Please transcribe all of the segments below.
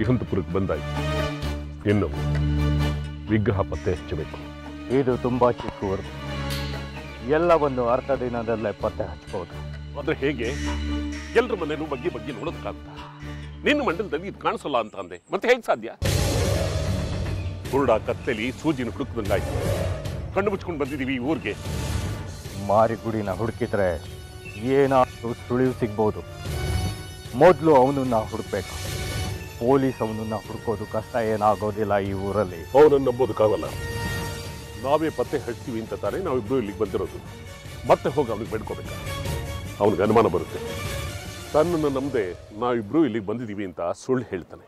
ಯಹಂತಪುರಕ್ಕೆ ಬಂದಾಯ್ತು. ಇನ್ನು ವಿಗ್ರಹ ಪತ್ತೆ ಹಚ್ಚಬೇಕು. ಇದು ತುಂಬಾ ಚಿಕ್ಕ ಊರು, ಎಲ್ಲವನ್ನು ಅರ್ಧ ದಿನದಲ್ಲೇ ಪತ್ತೆ ಹಚ್ಚಬಹುದು. ಆದರೆ ಹೇಗೆ? ಎಲ್ಲರ ಮನೆಯೂ ಬಗ್ಗೆ ಬಗ್ಗೆ ನೋಡೋದಕ್ಕಾಗುತ್ತಾ? ನಿನ್ನ ಮಂಡಲದಲ್ಲಿ ಇದು ಕಾಣಿಸಲ್ಲ ಅಂತ ಅಂದೆ, ಮತ್ತೆ ಹೇಗೆ ಸಾಧ್ಯ? ಹುರುಡ ಕತ್ತಲಿ ಸೂಜಿನ ಹುಡುಕದಂಗಾಯ್ತು. ಕಣ್ಣು ಮುಚ್ಕೊಂಡು ಬಂದಿದ್ದೀವಿ ಈ ಊರಿಗೆ. ಮಾರಿಗುಡಿನ ಹುಡುಕಿದ್ರೆ ಏನಾದರೂ ಸುಳಿವು ಸಿಗ್ಬೋದು. ಮೊದಲು ಅವನನ್ನ ಹುಡುಕ್ಬೇಕು. ಪೊಲೀಸ್ ಅವನನ್ನ ಹುಡುಕೋದು ಕಷ್ಟ, ಏನಾಗೋದಿಲ್ಲ ಈ ಊರಲ್ಲಿ. ಅವನನ್ನು ನಂಬೋದಕ್ಕಾಗಲ್ಲ. ನಾವೇ ಪತ್ತೆ ಹಚ್ತೀವಿ ಅಂತ ತಾನೇ ನಾವಿಬ್ರು ಇಲ್ಲಿಗೆ ಬಂದಿರೋದು. ಮತ್ತೆ ಹೋಗಿ ಅವನಿಗೆ ಬೇಡ್ಕೋಬೇಕು, ಅವನಿಗೆ ಅನುಮಾನ ಬರುತ್ತೆ. ತನ್ನನ್ನು ನಂಬದೆ ನಾವಿಬ್ರು ಇಲ್ಲಿಗೆ ಬಂದಿದ್ದೀವಿ ಅಂತ ಸುಳ್ಳು ಹೇಳ್ತಾನೆ.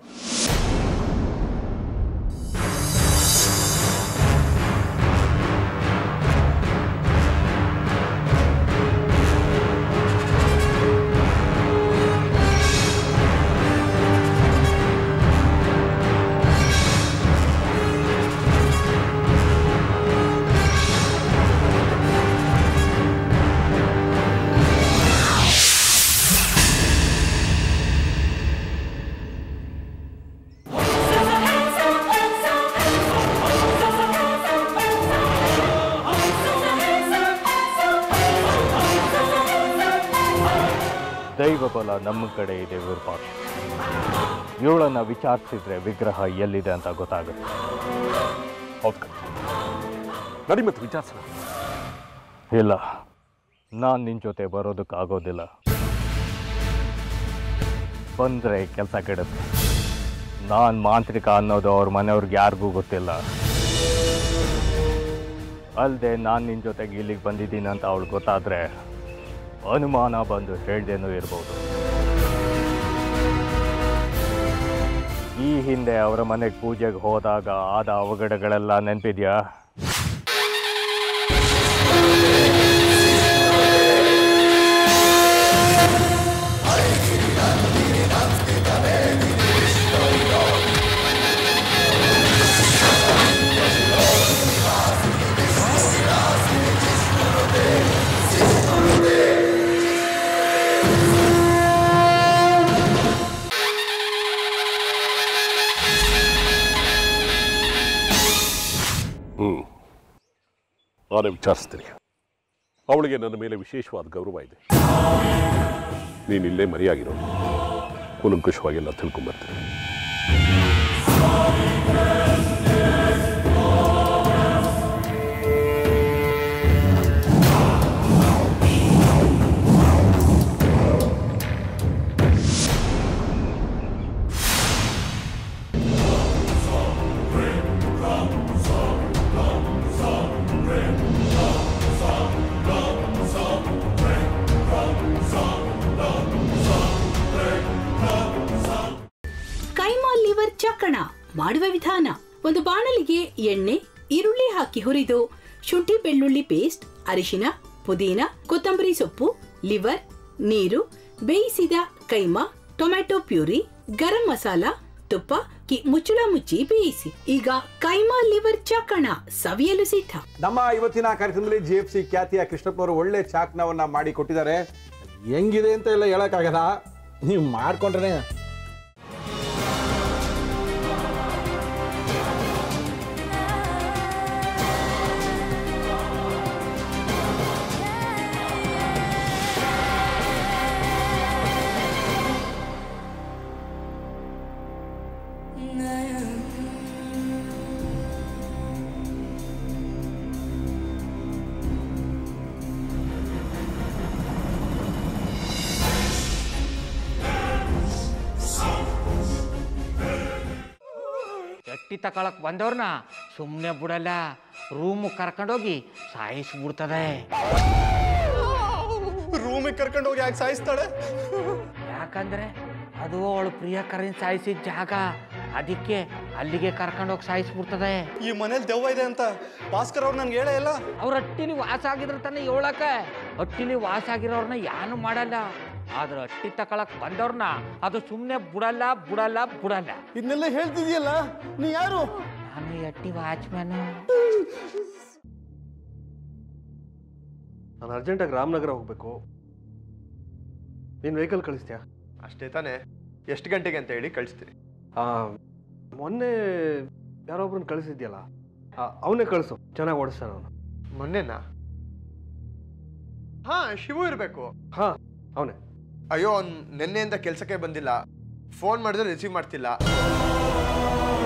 ನಮ್ಮ ಕಡೆ ಇದೆ ಗುರುಪಾ. ಇವಳನ್ನ ವಿಚಾರಿಸಿದ್ರೆ ವಿಗ್ರಹ ಎಲ್ಲಿದೆ ಅಂತ ಗೊತ್ತಾಗುತ್ತೆ. ನಡಿ ಮತ್ತೆ ವಿಚಾರಿಸೋಣ. ಇಲ್ಲ, ನಾನು ನಿನ್ನ ಜೊತೆ ಬರೋದಕ್ಕಾಗೋದಿಲ್ಲ. ಬಂದರೆ ಕೆಲಸ ಕೆಡುತ್ತೆ. ನಾನು ಮಾಂತ್ರಿಕ ಅನ್ನೋದು ಅವ್ರ ಮನೆಯವ್ರಿಗೆ ಯಾರಿಗೂ ಗೊತ್ತಿಲ್ಲ. ಅಲ್ಲದೆ ನಾನು ನಿನ್ನ ಜೊತೆಗೆ ಇಲ್ಲಿಗೆ ಬಂದಿದ್ದೀನಿ ಅಂತ ಅವಳು ಗೊತ್ತಾದರೆ ಅನುಮಾನ ಬಂದು ಹೇಳ್ದೇನೂ ಇರ್ಬೋದು. ಈ ಹಿಂದೆ ಅವರ ಮನೆಗೆ ಪೂಜೆಗೆ ಹೋದಾಗ ಆದ ಅವಘಡಗಳೆಲ್ಲ ನೆನಪಿದೆಯಾ? ನಾನು ವಿಚಾರಿಸ್ತೀನಿ. ಅವಳಿಗೆ ನನ್ನ ಮೇಲೆ ವಿಶೇಷವಾದ ಗೌರವ ಇದೆ. ನೀನಿಲ್ಲೇ ಮರೆಯಾಗಿರೋ ಕೂಲಂಕುಷವಾಗೆಲ್ಲ ತಿಳ್ಕೊಂಬರ್ತೀನಿ. ಮಾಡುವ ವಿಧಾನ: ಒಂದು ಬಾಣಲಿಗೆ ಎಣ್ಣೆ, ಈರುಳ್ಳಿ ಹಾಕಿ ಹುರಿದು ಶುಂಠಿ ಬೆಳ್ಳುಳ್ಳಿ ಪೇಸ್ಟ್, ಅರಿಶಿನ, ಪುದೀನ, ಕೊತ್ತಂಬರಿ ಸೊಪ್ಪು, ಲಿವರ್, ನೀರು, ಬೇಯಿಸಿದ ಕೈಮಾ, ಟೊಮ್ಯಾಟೊ ಪ್ಯೂರಿ, ಗರಂ ಮಸಾಲ, ತುಪ್ಪ, ಮುಚ್ಚಳ ಮುಚ್ಚಿ ಬೇಯಿಸಿ. ಈಗ ಕೈಮಾ ಲಿವರ್ ಚಾಕಣ ಸವಿಯಲು ಸಿದ್ಧ. ನಮ್ಮ ಇವತ್ತಿನ ಕಾರ್ಯಕ್ರಮದಲ್ಲಿ ಜಿಎಫ್ಸಿ ಖ್ಯಾತಿಯ ಕೃಷ್ಣಪ್ಪ ಅವರು ಒಳ್ಳೆ ಚಾಕಣವನ್ನ ಮಾಡಿ ಕೊಟ್ಟಿದ್ದಾರೆ. ಹೆಂಗಿದೆ ಅಂತ ಎಲ್ಲ ಹೇಳಕ್ಕಾಗದ, ನೀವು ಮಾಡ್ಕೊಂಡ್ರೆ. ತಕೊಳಕ್ ಬಂದವ್ರನ್ನ ಸುಮ್ಮನೆ ಬಿಡಲ್ಲ, ರೂಮ್ ಕರ್ಕೊಂಡೋಗಿ ಸಾಯಿಸ್ಬಿಡ್ತದೆ. ರೂಮಿಗೆ ಕರ್ಕೊಂಡೋಗಿ ಯಾಕೆ ಸಾಯಿಸ್ತಾಳೆ? ಯಾಕಂದ್ರೆ ಅದು ಅವಳು ಪ್ರಿಯಕರನ್ ಸಾಯಿಸಿದ ಜಾಗ, ಅದಕ್ಕೆ ಅಲ್ಲಿಗೆ ಕರ್ಕೊಂಡೋಗಿ ಸಾಯಿಸ್ಬಿಡ್ತದೆ. ಈ ಮನೇಲಿ ದೆವ್ವ ಇದೆ ಅಂತ ಭಾಸ್ಕರ್ ಅವ್ರು ನನ್ಗೆ ಹೇಳೇ ಇಲ್ಲ. ಅವ್ರ ಹಟ್ಟಿಲಿ ವಾಸ ಆಗಿದ್ರೆ ತಾನೇ ಹೇಳಕ. ಹಟ್ಟಿಲಿ ವಾಸ ಆಗಿರೋರ್ನ ಯಾನು ಮಾಡಲ್ಲ, ಆದ್ರೆ ಅಟ್ಟಿ ತಕೊಳಕ್ ಬಂದವ್ರನ್ನ ಅದು ಸುಮ್ಮನೆ ಬಿಡಲ್ಲ ಬಿಡಲ್ಲ ಬಿಡಲ್ಲ. ಇದನ್ನೆಲ್ಲ ಹೇಳ್ತಿದ್ಯಲ್ಲ ನೀ ಯಾರು? ನಾನು ಅಟ್ಟಿ ವಾಚ್ಮ್ಯಾನ್. ನಾನು ಅರ್ಜೆಂಟಾಗಿ ರಾಮನಗರ ಹೋಗ್ಬೇಕು, ನೀನ್ ವೆಹಿಕಲ್ ಕಳಿಸ್ತೀಯಾ? ಅಷ್ಟೇ ತಾನೆ, ಎಷ್ಟು ಗಂಟೆಗೆ ಅಂತ ಹೇಳಿ ಕಳಿಸ್ತೀನಿ. ಮೊನ್ನೆ ಯಾರೊಬ್ಬರನ್ನ ಕಳಿಸಿದ್ಯಲ್ಲ ಅವನೇ ಕಳಿಸು ಚೆನ್ನಾಗಿ ಓಡಿಸ್ತಾನೆ ಅವನು ಮೊನ್ನೆನಾ ಹಾ ಶಿವು ಇರಬೇಕು ಹಾ ಅವನೇ ಅಯ್ಯೋ ನೆನ್ನೆಯಿಂದ ಕೆಲಸಕ್ಕೆ ಬಂದಿಲ್ಲ ಫೋನ್ ಮಾಡಿದ್ರೆ ರಿಸೀವ್ ಮಾಡ್ತಿಲ್ಲ